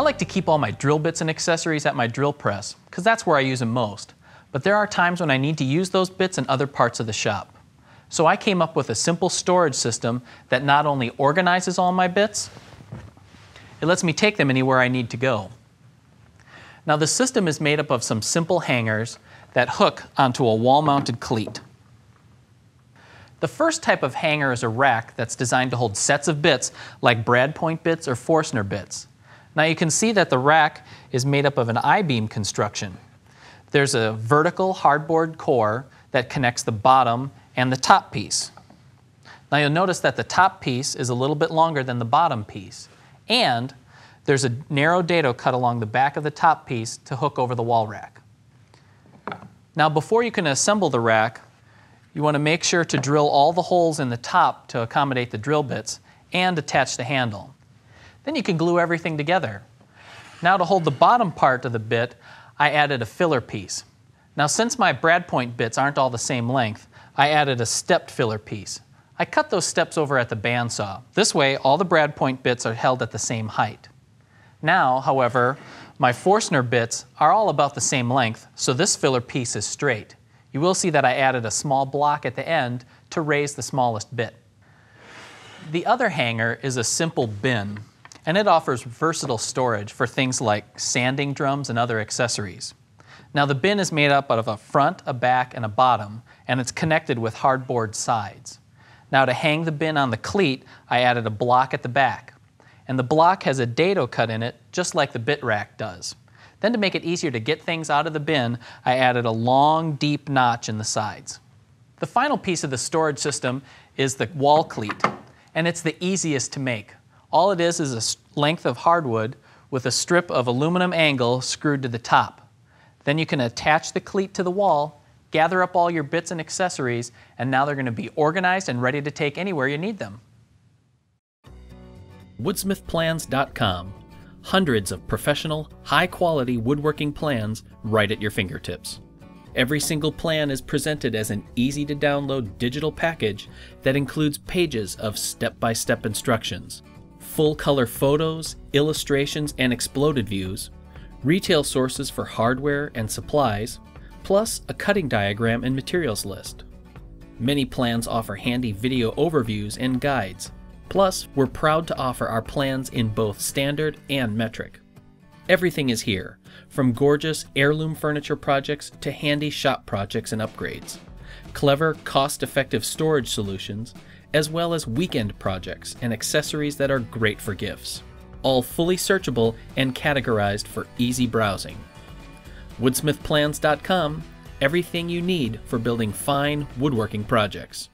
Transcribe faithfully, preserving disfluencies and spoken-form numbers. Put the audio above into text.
I like to keep all my drill bits and accessories at my drill press, because that's where I use them most. But there are times when I need to use those bits in other parts of the shop. So I came up with a simple storage system that not only organizes all my bits, it lets me take them anywhere I need to go. Now the system is made up of some simple hangers that hook onto a wall-mounted cleat. The first type of hanger is a rack that's designed to hold sets of bits like brad point bits or Forstner bits. Now you can see that the rack is made up of an I-beam construction. There's a vertical hardboard core that connects the bottom and the top piece. Now you'll notice that the top piece is a little bit longer than the bottom piece, and there's a narrow dado cut along the back of the top piece to hook over the wall rack. Now before you can assemble the rack, you want to make sure to drill all the holes in the top to accommodate the drill bits and attach the handle. Then you can glue everything together. Now to hold the bottom part of the bit, I added a filler piece. Now since my brad point bits aren't all the same length, I added a stepped filler piece. I cut those steps over at the bandsaw. This way, all the brad point bits are held at the same height. Now, however, my Forstner bits are all about the same length, so this filler piece is straight. You will see that I added a small block at the end to raise the smallest bit. The other hanger is a simple bin, and it offers versatile storage for things like sanding drums and other accessories. Now the bin is made up of a front, a back, and a bottom, and it's connected with hardboard sides. Now to hang the bin on the cleat, I added a block at the back, and the block has a dado cut in it just like the bit rack does. Then to make it easier to get things out of the bin, I added a long, deep notch in the sides. The final piece of the storage system is the wall cleat, and it's the easiest to make. All it is is a length of hardwood with a strip of aluminum angle screwed to the top. Then you can attach the cleat to the wall, gather up all your bits and accessories, and now they're going to be organized and ready to take anywhere you need them. woodsmith plans dot com. Hundreds of professional, high-quality woodworking plans right at your fingertips. Every single plan is presented as an easy-to-download digital package that includes pages of step-by-step instructions, full-color photos, illustrations, and exploded views, retail sources for hardware and supplies, plus a cutting diagram and materials list. Many plans offer handy video overviews and guides. Plus, we're proud to offer our plans in both standard and metric. Everything is here, from gorgeous heirloom furniture projects to handy shop projects and upgrades, clever, cost-effective storage solutions, as well as weekend projects and accessories that are great for gifts, all fully searchable and categorized for easy browsing. woodsmith plans dot com, everything you need for building fine woodworking projects.